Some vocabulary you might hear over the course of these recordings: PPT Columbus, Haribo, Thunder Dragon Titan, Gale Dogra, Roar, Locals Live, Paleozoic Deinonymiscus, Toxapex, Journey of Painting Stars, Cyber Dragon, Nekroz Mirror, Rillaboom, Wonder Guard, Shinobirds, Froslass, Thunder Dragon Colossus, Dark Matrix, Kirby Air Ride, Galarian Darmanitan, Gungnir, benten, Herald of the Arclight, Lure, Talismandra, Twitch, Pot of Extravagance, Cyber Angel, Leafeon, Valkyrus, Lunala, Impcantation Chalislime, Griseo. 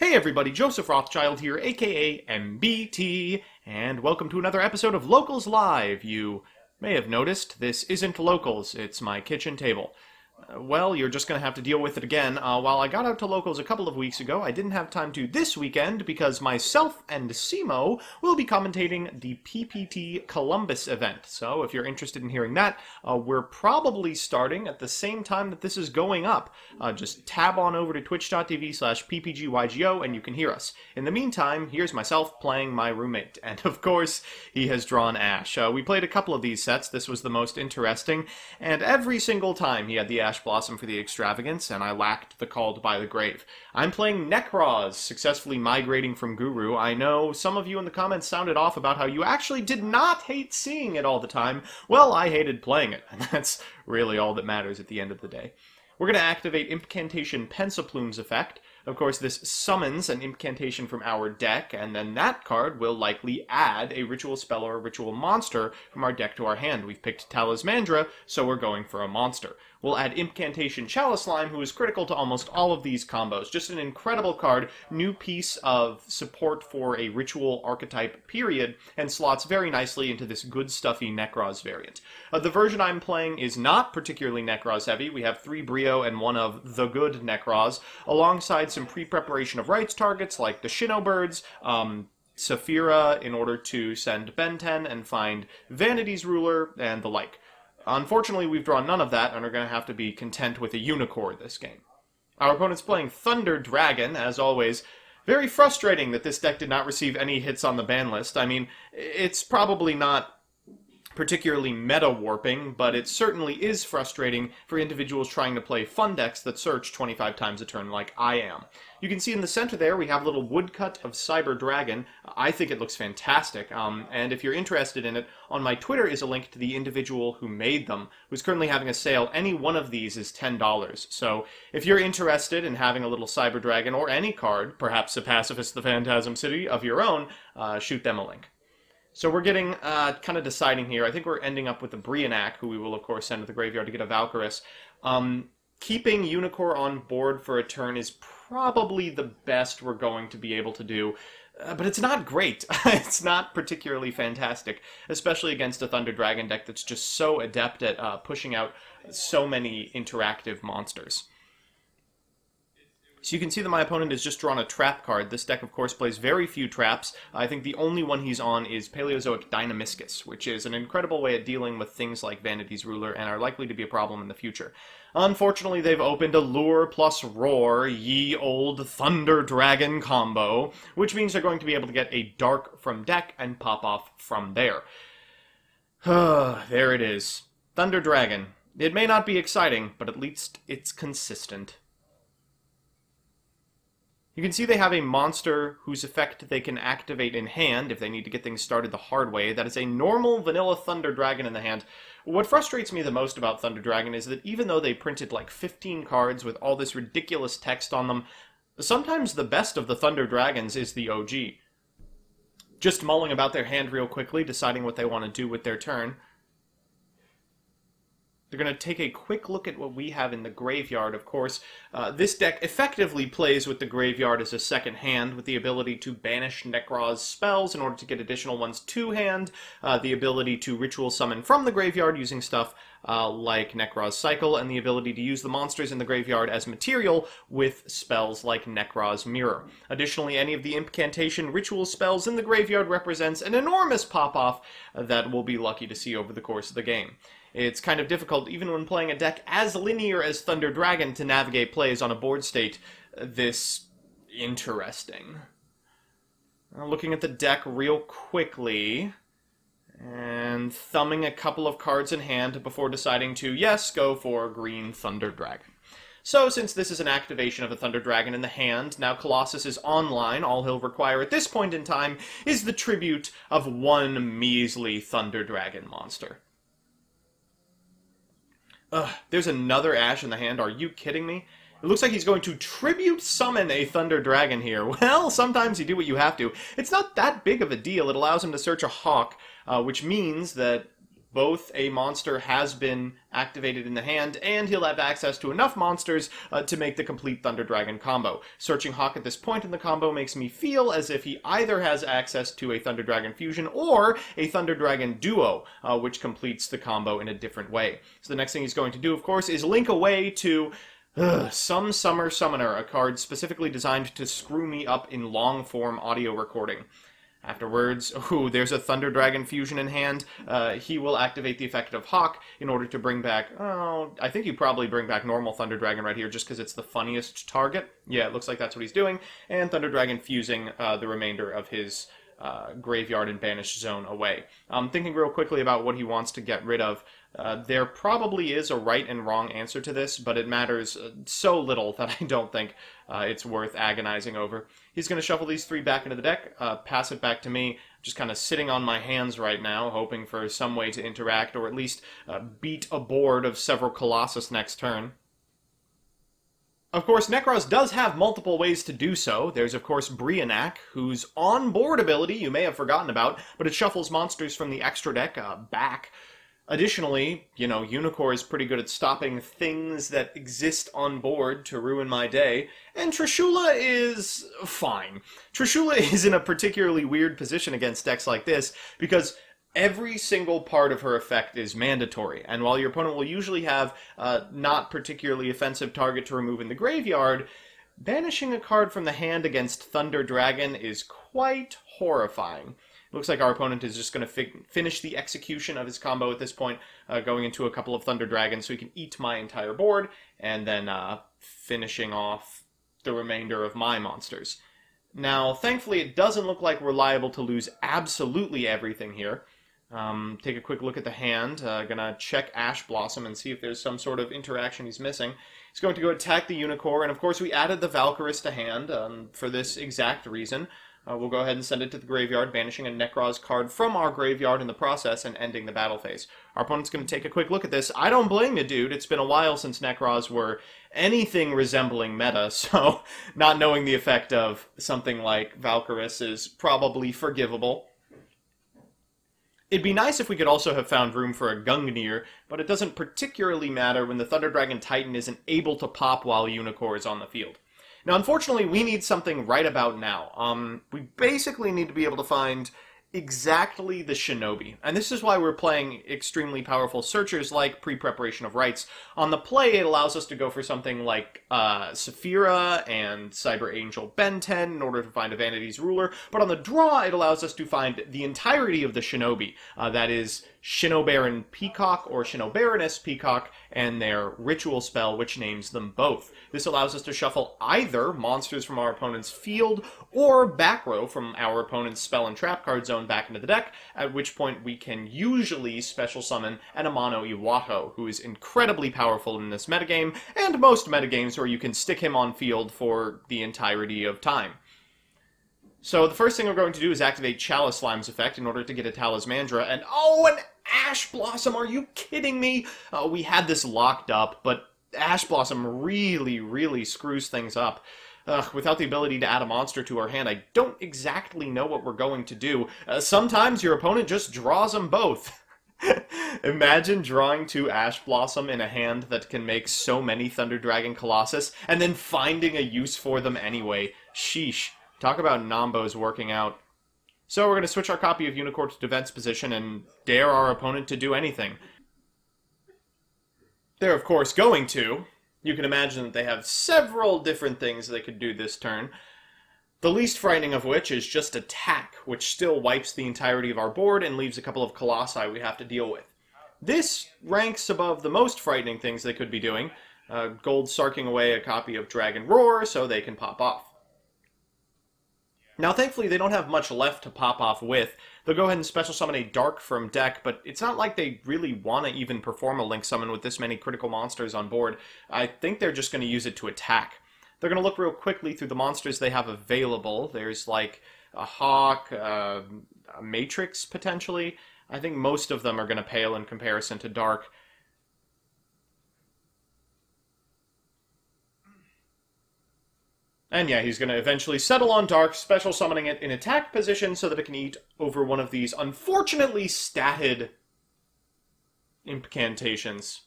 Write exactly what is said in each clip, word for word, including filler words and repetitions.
Hey everybody, Joseph Rothschild here, aka M B T, and welcome to another episode of Locals Live. You may have noticed this isn't Locals, it's my kitchen table. Uh, well, you're just going to have to deal with it again. Uh, while I got out to Locals a couple of weeks ago, I didn't have time to this weekend because myself and Simo will be commentating the P P T Columbus event. So if you're interested in hearing that, uh, we're probably starting at the same time that this is going up. Uh, just tab on over to twitch dot t v slash p p g y g o and you can hear us. In the meantime, here's myself playing my roommate. And of course, he has drawn Ash. Uh, we played a couple of these sets. This was the most interesting. And every single time he had the Ash Blossom for the extravagance, and I lacked the Called by the Grave. I'm playing Nekroz, successfully migrating from Guru. I know some of you in the comments sounded off about how you actually did not hate seeing it all the time. Well, I hated playing it, and that's really all that matters at the end of the day. We're going to activate Impcantation Pensaplume's effect. Of course, this summons an incantation from our deck, and then that card will likely add a ritual spell or a ritual monster from our deck to our hand. We've picked Talismandra, so we're going for a monster. We'll add Impcantation Chalislime, who is critical to almost all of these combos. Just an incredible card, new piece of support for a ritual archetype, period, and slots very nicely into this good stuffy Nekroz variant. Uh, the version I'm playing is not particularly Nekroz heavy. We have three Brio and one of the good Nekroz, alongside some Pre-Preparation of Rites targets like the Shinobirds, um, Saffira in order to send Ben ten and find Vanity's Ruler, and the like. Unfortunately, we've drawn none of that and are going to have to be content with a Unicore this game. Our opponent's playing Thunder Dragon, as always. Very frustrating that this deck did not receive any hits on the ban list. I mean, it's probably not particularly meta-warping, but it certainly is frustrating for individuals trying to play fun decks that search twenty-five times a turn like I am. You can see in the center there we have a little woodcut of Cyber Dragon. I think it looks fantastic, um, and if you're interested in it, on my Twitter is a link to the individual who made them, who's currently having a sale. Any one of these is ten dollars, so if you're interested in having a little Cyber Dragon or any card, perhaps a Pacifist the Phantasm City of your own, uh, shoot them a link. So we're getting, uh, kind of deciding here. I think we're ending up with the Brionac, who we will, of course, send to the graveyard to get a Valkyrus. Um, keeping Unicore on board for a turn is probably the best we're going to be able to do. Uh, but it's not great. It's not particularly fantastic, especially against a Thunder Dragon deck that's just so adept at uh, pushing out so many interactive monsters. So you can see that my opponent has just drawn a trap card. This deck, of course, plays very few traps. I think the only one he's on is Paleozoic Deinonymiscus, which is an incredible way of dealing with things like Vanity's Ruler and are likely to be a problem in the future. Unfortunately, they've opened a Lure plus Roar, ye old Thunder Dragon combo, which means they're going to be able to get a Dark from deck and pop off from there. There it is. Thunder Dragon. It may not be exciting, but at least it's consistent. You can see they have a monster whose effect they can activate in hand if they need to get things started the hard way. That is a normal vanilla Thunder Dragon in the hand. What frustrates me the most about Thunder Dragon is that even though they printed like fifteen cards with all this ridiculous text on them, sometimes the best of the Thunder Dragons is the O G. Just mulling about their hand real quickly, deciding what they want to do with their turn. They're going to take a quick look at what we have in the graveyard, of course. Uh, this deck effectively plays with the graveyard as a second hand, with the ability to banish Nekroz spells in order to get additional ones to hand, uh, the ability to ritual summon from the graveyard using stuff uh, like Nekroz Cycle, and the ability to use the monsters in the graveyard as material with spells like Nekroz Mirror. Additionally, any of the Impcantation ritual spells in the graveyard represents an enormous pop-off that we'll be lucky to see over the course of the game. It's kind of difficult, even when playing a deck as linear as Thunder Dragon, to navigate plays on a board state this interesting. Now looking at the deck real quickly, and thumbing a couple of cards in hand before deciding to, yes, go for green Thunder Dragon. So, since this is an activation of a Thunder Dragon in the hand, now Colossus is online. All he'll require at this point in time is the tribute of one measly Thunder Dragon monster. Ugh, there's another Ash in the hand. Are you kidding me? It looks like he's going to tribute summon a Thunder Dragon here. Well, sometimes you do what you have to. It's not that big of a deal. It allows him to search a Hawk, uh, which means that both a monster has been activated in the hand, and he'll have access to enough monsters uh, to make the complete Thunder Dragon combo. Searching Hawk at this point in the combo makes me feel as if he either has access to a Thunder Dragon Fusion or a Thunder Dragon Duo, uh, which completes the combo in a different way. So the next thing he's going to do, of course, is link away to Ugh, Some Summer Summoner, a card specifically designed to screw me up in long-form audio recording. Afterwards, ooh, there's a Thunder Dragon Fusion in hand. Uh, he will activate the effect of Hawk in order to bring back, oh, I think he'd probably bring back normal Thunder Dragon right here just because it's the funniest target. Yeah, it looks like that's what he's doing. And Thunder Dragon fusing uh, the remainder of his uh, graveyard and banished zone away. I'm thinking real quickly about what he wants to get rid of. Uh, there probably is a right and wrong answer to this, but it matters uh, so little that I don't think uh, it's worth agonizing over. He's going to shuffle these three back into the deck, uh, pass it back to me, just kind of sitting on my hands right now, hoping for some way to interact or at least uh, beat a board of several Colossus next turn. Of course, Nekroz does have multiple ways to do so. There's, of course, Brionac, whose on-board ability you may have forgotten about, but it shuffles monsters from the extra deck uh, back. Additionally, you know, Unicore is pretty good at stopping things that exist on board to ruin my day, and Trishula is fine. Trishula is in a particularly weird position against decks like this, because every single part of her effect is mandatory, and while your opponent will usually have a uh, not particularly offensive target to remove in the graveyard, banishing a card from the hand against Thunder Dragon is quite horrifying. Looks like our opponent is just going to fi finish the execution of his combo at this point, uh, going into a couple of Thunder Dragons so he can eat my entire board, and then uh, finishing off the remainder of my monsters. Now, thankfully, it doesn't look like we're liable to lose absolutely everything here. Um, take a quick look at the hand. Uh, gonna check Ash Blossom and see if there's some sort of interaction he's missing. He's going to go attack the Unicore, and of course we added the Valkyrus to hand um, for this exact reason. Uh, we'll go ahead and send it to the graveyard, banishing a Nekroz card from our graveyard in the process and ending the battle phase. Our opponent's going to take a quick look at this. I don't blame the dude. It's been a while since Nekroz were anything resembling meta, so not knowing the effect of something like Valkyrus is probably forgivable. It'd be nice if we could also have found room for a Gungnir, but it doesn't particularly matter when the Thunder Dragon Titan isn't able to pop while Unicore is on the field. Now, unfortunately, we need something right about now. Um, we basically need to be able to find exactly the Shinobi. And this is why we're playing extremely powerful searchers like Pre-Preparation of Rites. On the play, it allows us to go for something like uh, Saffira and Cyber Angel Ben ten in order to find a Vanity's Ruler. But on the draw, it allows us to find the entirety of the Shinobi. Uh, that is Shinobaron Peacock or Shinobaroness Peacock and their ritual spell, which names them both. This allows us to shuffle either monsters from our opponent's field or back row from our opponent's spell and trap card zone back into the deck, at which point we can usually special summon an Amano Iwato, who is incredibly powerful in this metagame, and most metagames where you can stick him on field for the entirety of time. So the first thing we're going to do is activate Chalislime's effect in order to get a Talismandra, and oh, an Ash Blossom, are you kidding me? Uh, we had this locked up, but Ash Blossom really, really screws things up. Ugh, without the ability to add a monster to our hand, I don't exactly know what we're going to do. Uh, sometimes your opponent just draws them both. Imagine drawing two Ash Blossom in a hand that can make so many Thunder Dragon Colossus, and then finding a use for them anyway. Sheesh. Talk about Nombo's working out. So we're going to switch our copy of Unicore to defense position and dare our opponent to do anything. They're, of course, going to. You can imagine that they have several different things they could do this turn. The least frightening of which is just attack, which still wipes the entirety of our board and leaves a couple of Colossi we have to deal with. This ranks above the most frightening things they could be doing. Uh, gold sarking away a copy of Dragon Roar so they can pop off. Now, thankfully, they don't have much left to pop off with. They'll go ahead and special summon a Dark from deck, but it's not like they really want to even perform a Link Summon with this many critical monsters on board. I think they're just going to use it to attack. They're going to look real quickly through the monsters they have available. There's, like, a Hawk, uh, a Matrix, potentially. I think most of them are going to pale in comparison to Dark. And yeah, he's going to eventually settle on Dark, special summoning it in attack position so that it can eat over one of these unfortunately statted incantations.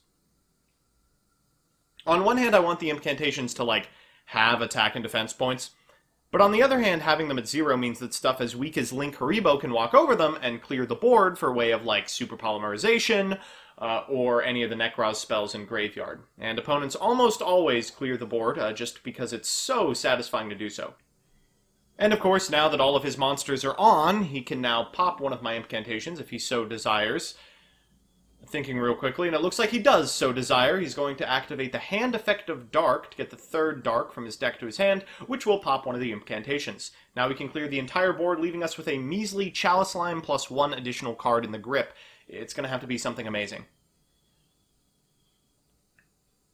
On one hand, I want the incantations to, like, have attack and defense points, but on the other hand, having them at zero means that stuff as weak as Link Haribo can walk over them and clear the board for way of, like, Super Polymerization, uh, or any of the Nekroz spells in Graveyard. And opponents almost always clear the board, uh, just because it's so satisfying to do so. And of course, now that all of his monsters are on, he can now pop one of my incantations if he so desires. Thinking real quickly, and it looks like he does so desire. He's going to activate the hand effect of Dark to get the third Dark from his deck to his hand, which will pop one of the incantations. Now we can clear the entire board, leaving us with a measly Chalislime plus one additional card in the grip. It's going to have to be something amazing.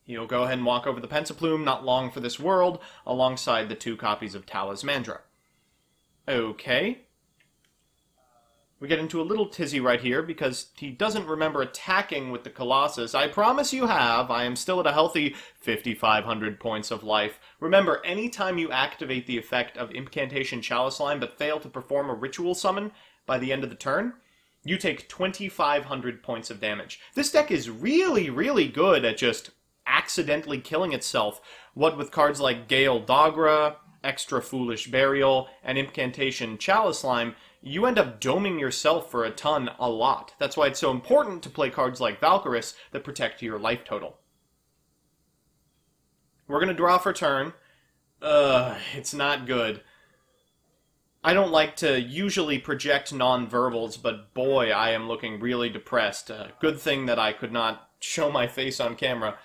He'll go ahead and walk over the Pensaplume, Not Long for This World, alongside the two copies of Talismandra. Okay. We get into a little tizzy right here because he doesn't remember attacking with the Colossus. I promise you have. I am still at a healthy fifty-five hundred points of life. Remember, anytime you activate the effect of Impcantation Chalislime but fail to perform a ritual summon by the end of the turn, you take twenty-five hundred points of damage. This deck is really, really good at just accidentally killing itself. What with cards like Gale Dogra, Extra Foolish Burial, and Impcantation Chalislime, you end up doming yourself for a ton a lot. That's why it's so important to play cards like Valkyrus that protect your life total. We're going to draw for turn. Ugh, it's not good. I don't like to usually project non-verbals, but boy, I am looking really depressed. Uh, good thing that I could not show my face on camera,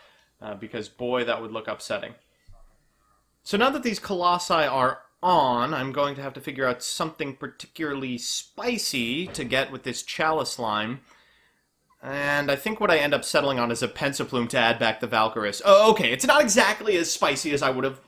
uh, because boy, that would look upsetting. So now that these Colossi are on, I'm going to have to figure out something particularly spicy to get with this Chalislime. And I think what I end up settling on is a Pensaplume to add back the Valkyrus. Oh, okay, it's not exactly as spicy as I would have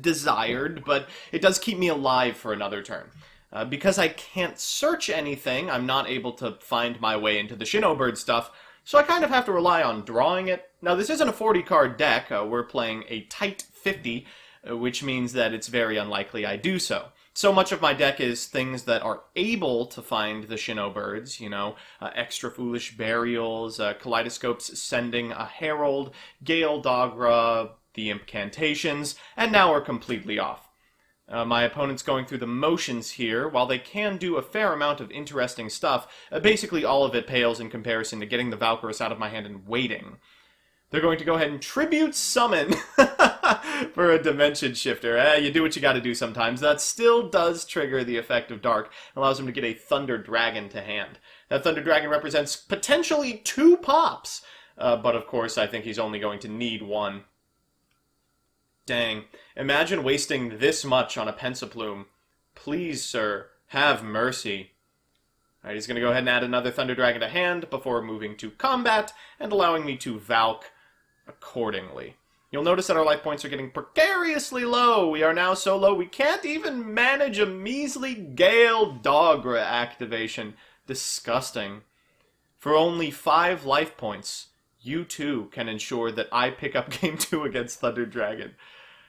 desired, but it does keep me alive for another turn. Uh, because I can't search anything, I'm not able to find my way into the Shinobird stuff, so I kind of have to rely on drawing it. Now, this isn't a forty-card deck. Uh, we're playing a tight fifty, which means that it's very unlikely I do so. So much of my deck is things that are able to find the Shinobirds, you know, uh, Extra Foolish Burials, uh, Kaleidoscope's Sending a Herald, Gale Dogra, the Incantations, and now we're completely off. Uh, my opponent's going through the motions here. While they can do a fair amount of interesting stuff, uh, basically all of it pales in comparison to getting the Valkyrus out of my hand and waiting. They're going to go ahead and Tribute Summon for a Dimension Shifter. Eh, you do what you gotta do sometimes. That still does trigger the effect of Dark. It allows them to get a Thunder Dragon to hand. That Thunder Dragon represents potentially two pops. Uh, but of course, I think he's only going to need one. Dang. Imagine wasting this much on a Pensaplume. Please, sir, have mercy. Alright, he's gonna go ahead and add another Thunder Dragon to hand before moving to combat and allowing me to Valk accordingly. You'll notice that our life points are getting precariously low. We are now so low we can't even manage a measly Gale Dogra activation. Disgusting. For only five life points, you too can ensure that I pick up game two against Thunder Dragon.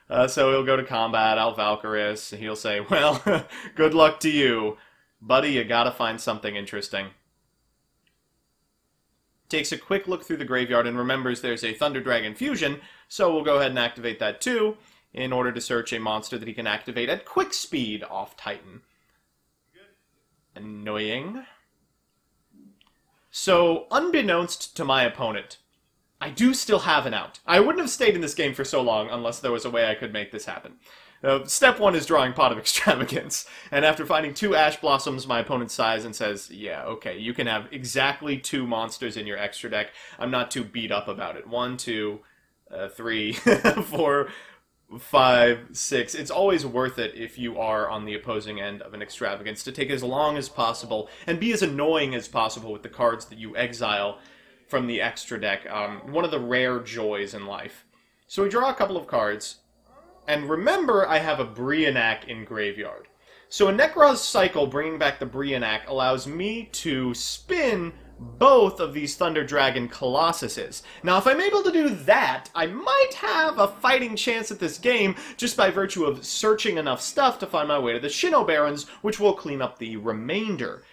Uh, so he'll go to combat, I'll Valkyrus, and he'll say, well, good luck to you. Buddy, you gotta find something interesting. Takes a quick look through the graveyard and remembers there's a Thunder Dragon Fusion, so we'll go ahead and activate that too, in order to search a monster that he can activate at quick speed off Titan. Annoying. So, unbeknownst to my opponent, I do still have an out. I wouldn't have stayed in this game for so long unless there was a way I could make this happen. Uh, step one is drawing Pot of Extravagance, and after finding two Ash Blossoms, my opponent sighs and says, yeah, okay, you can have exactly two monsters in your extra deck. I'm not too beat up about it. One, two, uh, three, four, five, six. It's always worth it if you are on the opposing end of an extravagance to take as long as possible and be as annoying as possible with the cards that you exile from the extra deck. Um, one of the rare joys in life. So we draw a couple of cards. And remember, I have a Brionac in Graveyard. So a Nekroz Cycle bringing back the Brionac allows me to spin both of these Thunder Dragon Colossuses. Now, if I'm able to do that, I might have a fighting chance at this game just by virtue of searching enough stuff to find my way to the Shinobarons, which will clean up the remainder.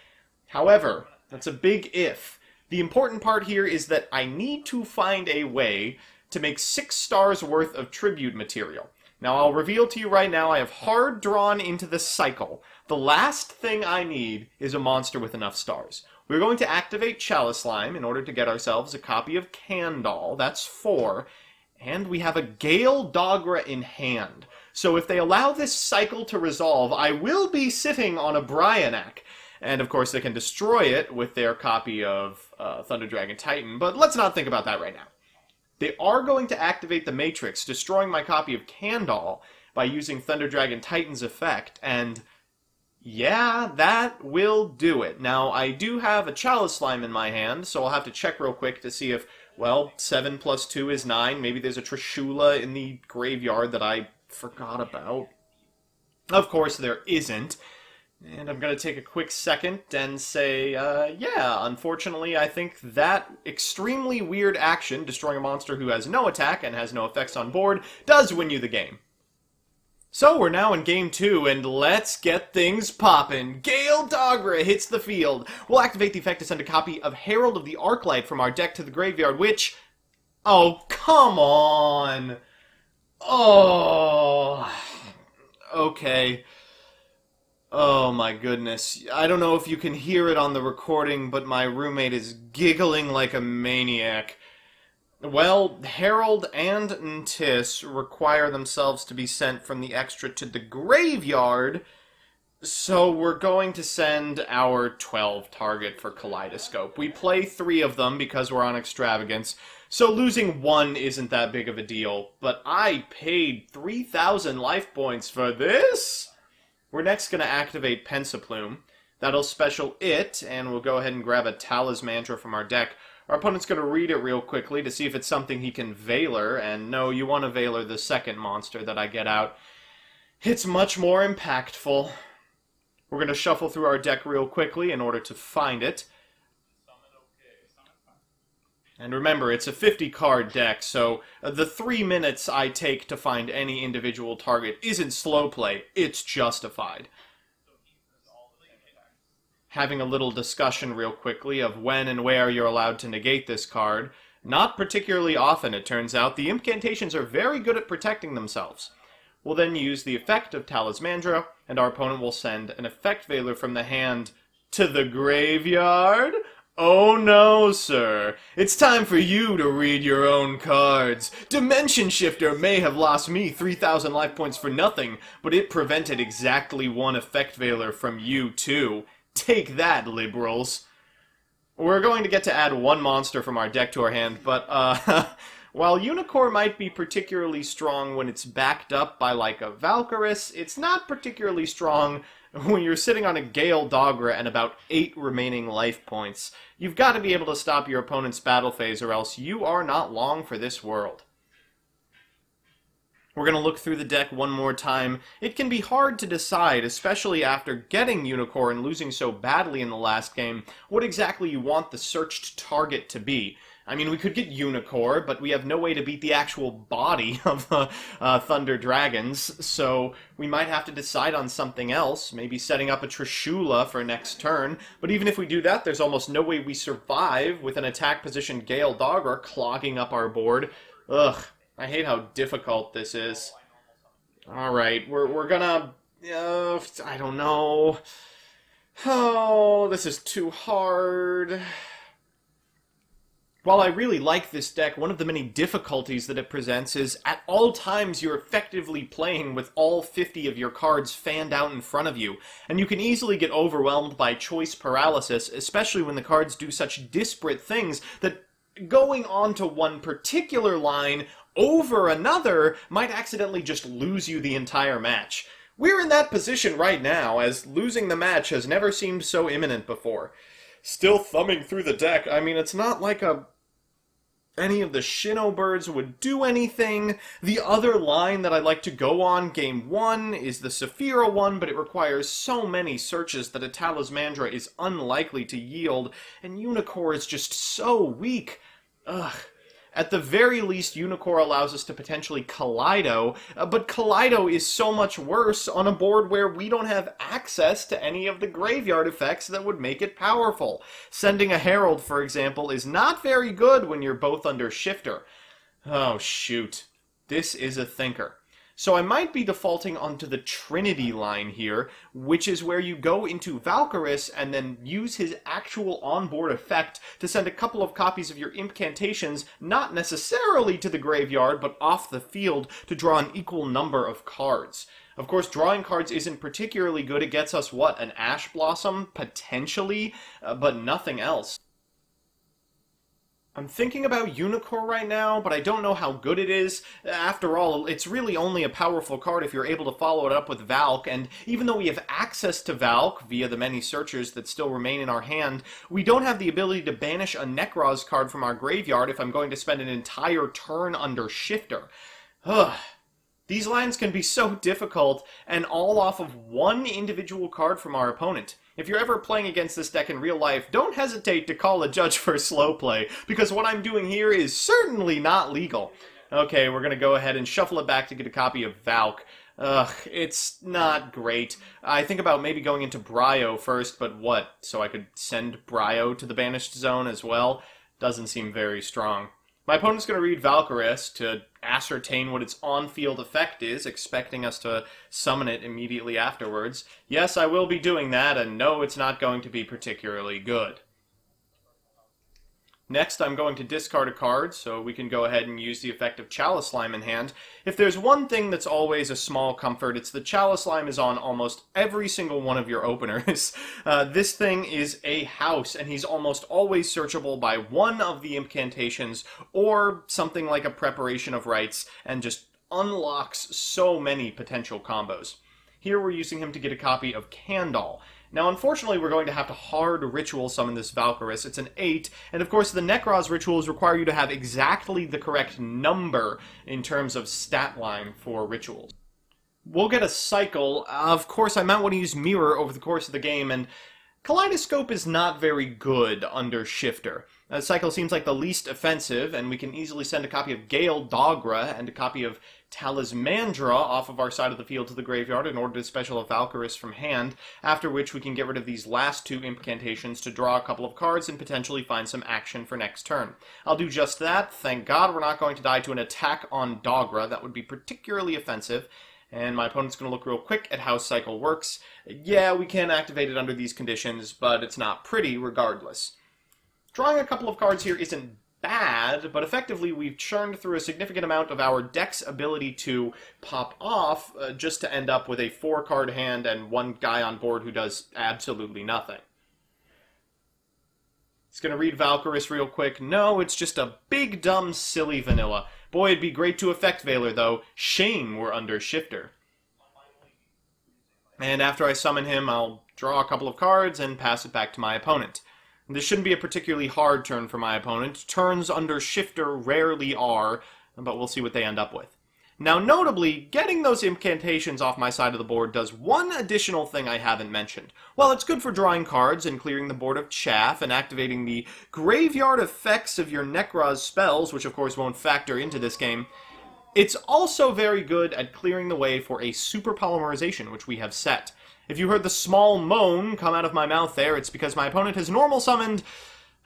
However, that's a big if. The important part here is that I need to find a way to make six stars worth of tribute material. Now, I'll reveal to you right now, I have hard drawn into this cycle. The last thing I need is a monster with enough stars. We're going to activate Chalislime in order to get ourselves a copy of Candoll. That's four. And we have a Gale Dogra in hand. So if they allow this cycle to resolve, I will be sitting on a Brionac. And of course, they can destroy it with their copy of uh, Thunder Dragon Titan, but let's not think about that right now. They are going to activate the Matrix, destroying my copy of Candoll by using Thunder Dragon Titan's effect, and yeah, that will do it. Now, I do have a Chalislime in my hand, so I'll have to check real quick to see if, well, seven plus two is nine. Maybe there's a Trishula in the graveyard that I forgot about. Of course, there isn't. And I'm going to take a quick second and say, uh, yeah, unfortunately, I think that extremely weird action, destroying a monster who has no attack and has no effects on board, does win you the game. So we're now in game two, and let's get things poppin'. Gale Dogra hits the field. We'll activate the effect to send a copy of Herald of the Arclight from our deck to the graveyard, which... oh, come on! Oh... okay... oh my goodness. I don't know if you can hear it on the recording, but my roommate is giggling like a maniac. Well, Herald and Ntis require themselves to be sent from the extra to the graveyard, so we're going to send our twelve target for Kaleidoscope. We play three of them because we're on Extravagance, so losing one isn't that big of a deal, but I paid three thousand life points for this? We're next going to activate Pensaplume. That'll special it, and we'll go ahead and grab a Talismandra from our deck. Our opponent's going to read it real quickly to see if it's something he can Veiler, and no, you want to Veiler the second monster that I get out. It's much more impactful. We're going to shuffle through our deck real quickly in order to find it. And remember, it's a fifty card deck, so the three minutes I take to find any individual target isn't slow play, it's justified. Having a little discussion real quickly of when and where you're allowed to negate this card. Not particularly often, it turns out. The incantations are very good at protecting themselves. We'll then use the effect of Talismandra, and our opponent will send an Effect Veiler from the hand to the graveyard? Oh no, sir. It's time for you to read your own cards. Dimension Shifter may have lost me three thousand life points for nothing, but it prevented exactly one Effect Veiler from you too. Take that, liberals. We're going to get to add one monster from our deck to our hand, but uh, while Unicore might be particularly strong when it's backed up by like a Valkyrus, it's not particularly strong when you're sitting on a Gale Dogra and about eight remaining life points. You've got to be able to stop your opponent's battle phase, or else you are not long for this world. We're going to look through the deck one more time. It can be hard to decide, especially after getting Unicore and losing so badly in the last game, what exactly you want the searched target to be. I mean, we could get Unicore, but we have no way to beat the actual body of uh, uh, Thunder Dragons, so we might have to decide on something else, maybe setting up a Trishula for next turn, but even if we do that, there's almost no way we survive with an attack position Gale Dogra clogging up our board. Ugh, I hate how difficult this is. Alright, we're, we're gonna... Uh, I don't know... Oh, this is too hard... While I really like this deck, one of the many difficulties that it presents is at all times you're effectively playing with all fifty of your cards fanned out in front of you, and you can easily get overwhelmed by choice paralysis, especially when the cards do such disparate things that going on to one particular line over another might accidentally just lose you the entire match. We're in that position right now, as losing the match has never seemed so imminent before. Still thumbing through the deck, I mean, it's not like a... any of the Shinobirds would do anything. The other line that I'd like to go on, game one, is the Saffira one, but it requires so many searches that a Talismandra is unlikely to yield, and Unicore is just so weak. Ugh. At the very least, Unicore allows us to potentially Kaleido, uh, but Kaleido is so much worse on a board where we don't have access to any of the graveyard effects that would make it powerful. Sending a Herald, for example, is not very good when you're both under Shifter. Oh, shoot. This is a thinker. So I might be defaulting onto the Trinity line here, which is where you go into Valkyrus and then use his actual onboard effect to send a couple of copies of your incantations, not necessarily to the graveyard, but off the field to draw an equal number of cards. Of course, drawing cards isn't particularly good. It gets us, what, an Ash Blossom, potentially, uh, but nothing else. I'm thinking about Unicore right now, but I don't know how good it is. After all, it's really only a powerful card if you're able to follow it up with Valk, and even though we have access to Valk via the many searchers that still remain in our hand, we don't have the ability to banish a Nekroz card from our graveyard if I'm going to spend an entire turn under Shifter. Ugh. These lines can be so difficult, and all off of one individual card from our opponent. If you're ever playing against this deck in real life, don't hesitate to call a judge for slow play, because what I'm doing here is certainly not legal. Okay, we're going to go ahead and shuffle it back to get a copy of Valk. Ugh, it's not great. I think about maybe going into Brio first, but what? So I could send Brio to the banished zone as well? Doesn't seem very strong. My opponent's going to read Valkyrus to ascertain what its on-field effect is, expecting us to summon it immediately afterwards. Yes, I will be doing that, and no, it's not going to be particularly good. Next, I'm going to discard a card, so we can go ahead and use the effect of Chalislime in hand. If there's one thing that's always a small comfort, it's that Chalislime is on almost every single one of your openers. Uh, this thing is a house, and he's almost always searchable by one of the incantations, or something like a Preparation of Rites, and just unlocks so many potential combos. Here we're using him to get a copy of Candoll. Now, unfortunately, we're going to have to hard ritual summon this Valkyrus. It's an eight, and of course the Nekroz rituals require you to have exactly the correct number in terms of stat line for rituals. We'll get a cycle. Of course, I might want to use Mirror over the course of the game, and Kaleidoscope is not very good under Shifter. A cycle seems like the least offensive, and we can easily send a copy of Gale Dogra and a copy of Talismandra off of our side of the field to the graveyard in order to special a Valkyrus from hand, after which we can get rid of these last two incantations to draw a couple of cards and potentially find some action for next turn. I'll do just that. Thank God we're not going to die to an attack on Dogra. That would be particularly offensive, and my opponent's going to look real quick at how cycle works. Yeah, we can activate it under these conditions, but it's not pretty regardless. Drawing a couple of cards here isn't bad, but effectively we've churned through a significant amount of our deck's ability to pop off uh, just to end up with a four-card hand and one guy on board who does absolutely nothing. It's going to read Valkyrus real quick. No, it's just a big, dumb, silly vanilla. Boy, it'd be great to Effect Veiler, though. Shame we're under Shifter. And after I summon him, I'll draw a couple of cards and pass it back to my opponent. This shouldn't be a particularly hard turn for my opponent. Turns under Shifter rarely are, but we'll see what they end up with. Now, notably, getting those incantations off my side of the board does one additional thing I haven't mentioned. While it's good for drawing cards and clearing the board of chaff and activating the graveyard effects of your Nekroz spells, which of course won't factor into this game, it's also very good at clearing the way for a Super Polymerization, which we have set. If you heard the small moan come out of my mouth there, it's because my opponent has normal summoned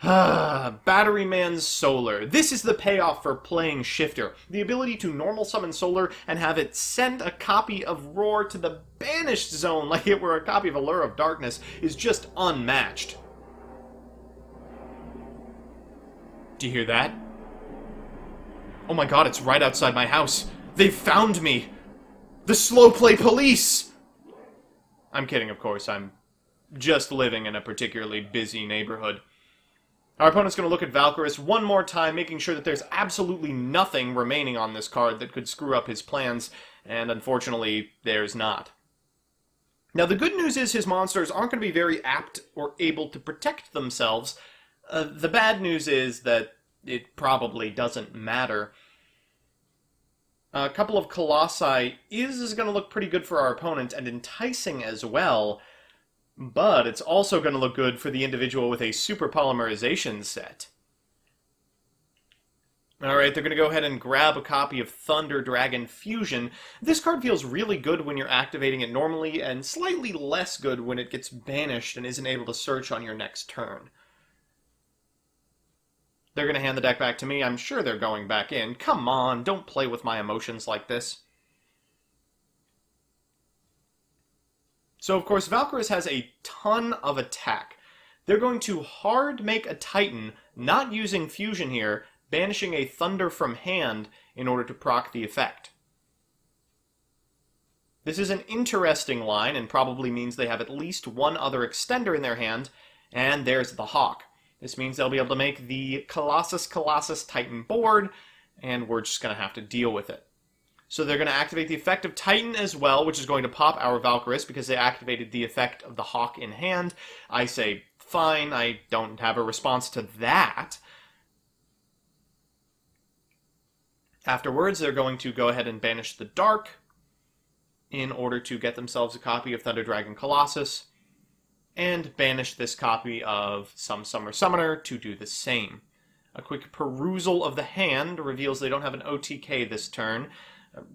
Battery Man's Solar. This is the payoff for playing Shifter. The ability to normal summon Solar and have it send a copy of Roar to the banished zone like it were a copy of Allure of Darkness is just unmatched. Do you hear that? Oh my God, it's right outside my house. They've found me. The slow play police! I'm kidding, of course. I'm just living in a particularly busy neighborhood. Our opponent's going to look at Valkyrus one more time, making sure that there's absolutely nothing remaining on this card that could screw up his plans, and unfortunately, there's not. Now, the good news is his monsters aren't going to be very apt or able to protect themselves. Uh, the bad news is that it probably doesn't matter. A couple of Colossi is, is going to look pretty good for our opponent, and enticing as well, but it's also going to look good for the individual with a Super Polymerization set. Alright, they're going to go ahead and grab a copy of Thunder Dragon Fusion. This card feels really good when you're activating it normally, and slightly less good when it gets banished and isn't able to search on your next turn. They're going to hand the deck back to me. I'm sure they're going back in. Come on, don't play with my emotions like this. So, of course, Valkyrus has a ton of attack. They're going to hard make a Titan, not using Fusion here, banishing a Thunder from hand in order to proc the effect. This is an interesting line, and probably means they have at least one other extender in their hand, and there's the Hawk. This means they'll be able to make the Colossus Colossus Titan board, and we're just going to have to deal with it. So they're going to activate the effect of Titan as well, which is going to pop our Valkyrus because they activated the effect of the Hawk in hand. I say, fine, I don't have a response to that. Afterwards, they're going to go ahead and banish the Dark in order to get themselves a copy of Thunder Dragon Colossus, and banish this copy of Some Summer Summoner to do the same. A quick perusal of the hand reveals they don't have an O T K this turn,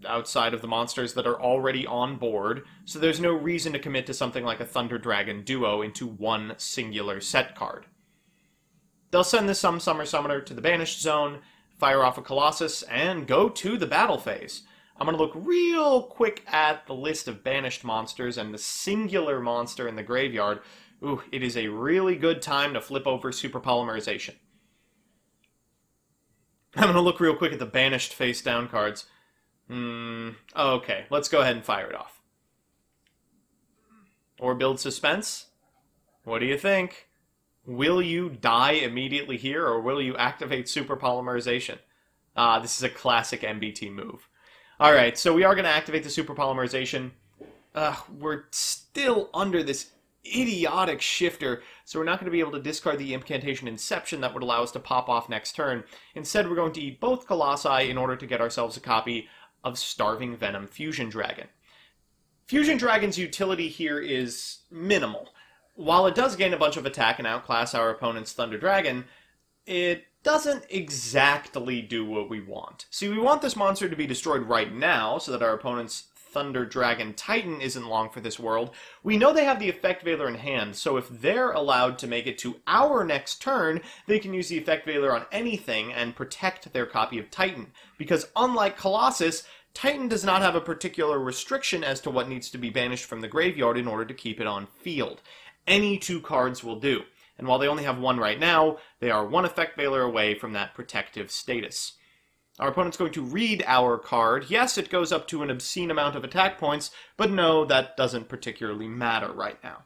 outside of the monsters that are already on board, so there's no reason to commit to something like a Thunder Dragon duo into one singular set card. They'll send the Some Summer Summoner to the banished zone, fire off a Colossus, and go to the battle phase. I'm going to look real quick at the list of banished monsters and the singular monster in the graveyard. Ooh, it is a really good time to flip over Super Polymerization. I'm going to look real quick at the banished face-down cards. Hmm, okay, let's go ahead and fire it off. Or build suspense? What do you think? Will you die immediately here, or will you activate Super Polymerization? Ah, this is a classic M B T move. Alright, so we are going to activate the Super Polymerization. Uh, we're still under this idiotic shifter, so we're not going to be able to discard the Impcantation Inception that would allow us to pop off next turn. Instead, we're going to eat both Colossi in order to get ourselves a copy of Starving Venom Fusion Dragon. Fusion Dragon's utility here is minimal. While it does gain a bunch of attack and outclass our opponent's Thunder Dragon, it doesn't exactly do what we want. See, we want this monster to be destroyed right now, so that our opponent's Thunder Dragon Titan isn't long for this world. We know they have the Effect Veiler in hand, so if they're allowed to make it to our next turn, they can use the Effect Veiler on anything and protect their copy of Titan. Because unlike Colossus, Titan does not have a particular restriction as to what needs to be banished from the graveyard in order to keep it on field. Any two cards will do, and while they only have one right now, they are one Effect Veiler away from that protective status. Our opponent's going to read our card. Yes, it goes up to an obscene amount of attack points, but no, that doesn't particularly matter right now.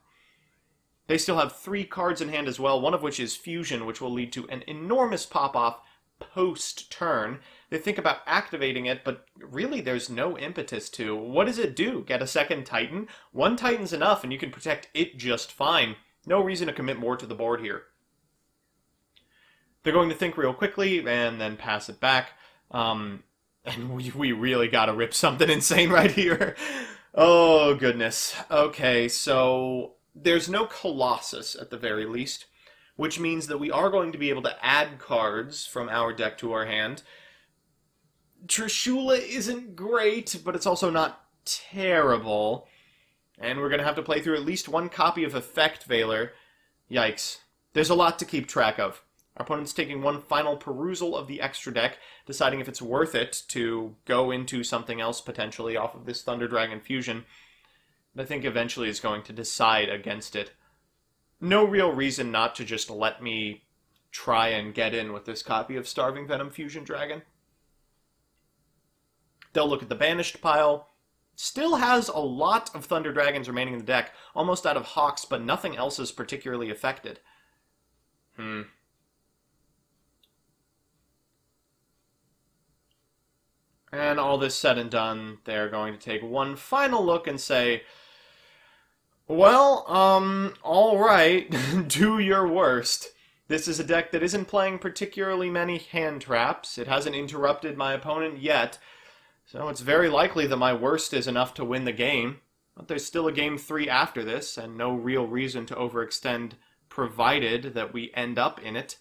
They still have three cards in hand as well, one of which is Fusion, which will lead to an enormous pop-off post-turn. They think about activating it, but really there's no impetus to. What does it do? Get a second Titan? One Titan's enough, and you can protect it just fine. No reason to commit more to the board here. They're going to think real quickly, and then pass it back. Um, and we, we really gotta rip something insane right here. Oh, goodness. Okay, so there's no Colossus at the very least, which means that we are going to be able to add cards from our deck to our hand. Trishula isn't great, but it's also not terrible. And we're going to have to play through at least one copy of Effect Veiler. Yikes. There's a lot to keep track of. Our opponent's taking one final perusal of the extra deck, deciding if it's worth it to go into something else potentially off of this Thunder Dragon Fusion. But I think eventually it's going to decide against it. No real reason not to just let me try and get in with this copy of Starving Venom Fusion Dragon. They'll look at the banished pile. Still has a lot of Thunder Dragons remaining in the deck, almost out of Hawks, but nothing else is particularly affected. Hmm. And all this said and done, they're going to take one final look and say, well, um, alright, do your worst. This is a deck that isn't playing particularly many hand traps. It hasn't interrupted my opponent yet, so it's very likely that my worst is enough to win the game. But there's still a game three after this, and no real reason to overextend provided that we end up in it.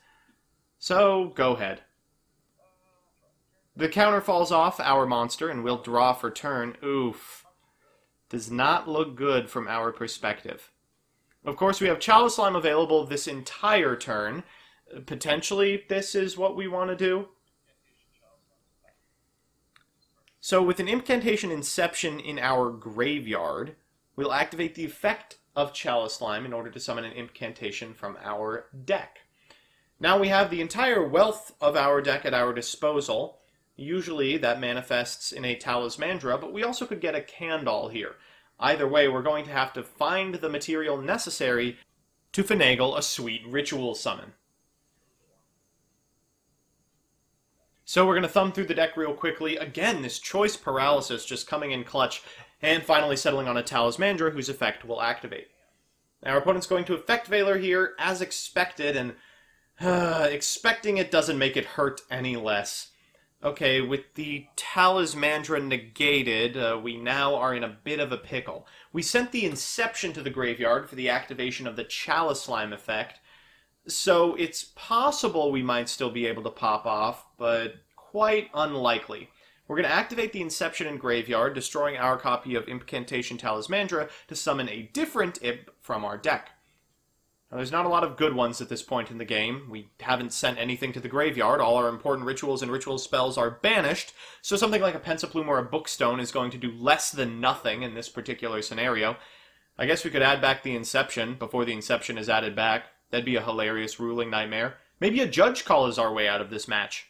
So, go ahead. The counter falls off our monster, and we'll draw for turn. Oof. Does not look good from our perspective. Of course, we have Chalislime available this entire turn. Potentially, this is what we want to do. So, with an Impcantation Inception in our graveyard, we'll activate the effect of Chalislime in order to summon an Incantation from our deck. Now we have the entire wealth of our deck at our disposal. Usually that manifests in a Talismandra, but we also could get a Candoll here. Either way, we're going to have to find the material necessary to finagle a sweet ritual summon. So we're going to thumb through the deck real quickly. Again, this choice paralysis just coming in clutch, and finally settling on a Talismandra whose effect will activate. Now our opponent's going to Effect Veiler here, as expected, and uh, expecting it doesn't make it hurt any less. Okay, with the Talismandra negated, uh, we now are in a bit of a pickle. We sent the Inception to the graveyard for the activation of the Chalislime effect, so it's possible we might still be able to pop off, but quite unlikely. We're going to activate the Inception in Graveyard, destroying our copy of Impcantation Talismandra to summon a different Imp from our deck. Now, there's not a lot of good ones at this point in the game. We haven't sent anything to the graveyard. All our important rituals and ritual spells are banished, so something like a Pensaplume or a Bookstone is going to do less than nothing in this particular scenario. I guess we could add back the Inception before the Inception is added back. That'd be a hilarious ruling nightmare. Maybe a Judge Call is our way out of this match.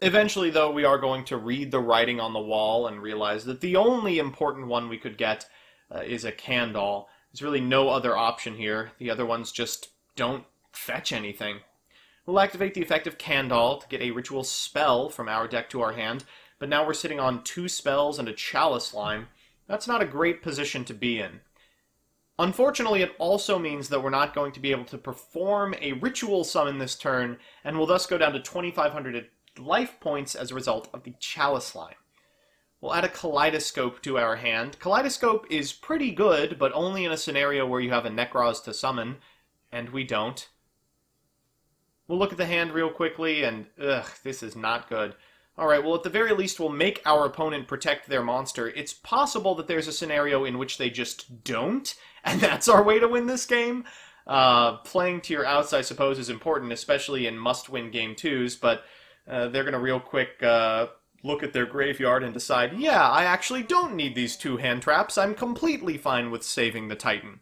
Eventually, though, we are going to read the writing on the wall and realize that the only important one we could get uh, is a Candoll. There's really no other option here. The other ones just don't fetch anything. We'll activate the effect of Candoll to get a ritual spell from our deck to our hand, but now we're sitting on two spells and a Chalislime. That's not a great position to be in. Unfortunately, it also means that we're not going to be able to perform a ritual summon this turn, and will thus go down to twenty-five hundred life points as a result of the Chalislime. We'll add a Kaleidoscope to our hand. Kaleidoscope is pretty good, but only in a scenario where you have a Nekroz to summon, and we don't. We'll look at the hand real quickly, and ugh, this is not good. Alright, well at the very least we'll make our opponent protect their monster. It's possible that there's a scenario in which they just don't, and that's our way to win this game. Uh, playing to your outs, I suppose, is important, especially in must-win game twos, but Uh, they're going to real quick uh, look at their graveyard and decide, yeah, I actually don't need these two hand traps. I'm completely fine with saving the Titan.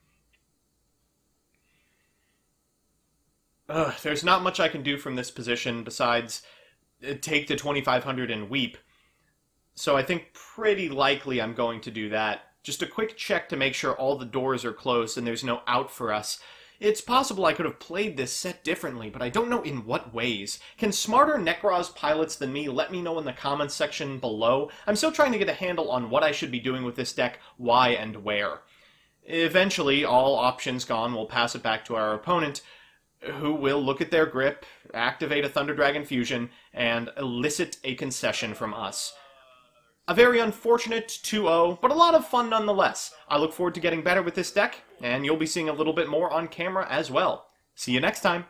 Ugh, there's not much I can do from this position besides uh, take the twenty-five hundred and weep. So I think pretty likely I'm going to do that. Just a quick check to make sure all the doors are closed and there's no out for us. It's possible I could have played this set differently, but I don't know in what ways. Can smarter Nekroz pilots than me let me know in the comments section below? I'm still trying to get a handle on what I should be doing with this deck, why and where. Eventually, all options gone, we'll pass it back to our opponent, who will look at their grip, activate a Thunder Dragon Fusion, and elicit a concession from us. A very unfortunate two oh, but a lot of fun nonetheless. I look forward to getting better with this deck, and you'll be seeing a little bit more on camera as well. See you next time!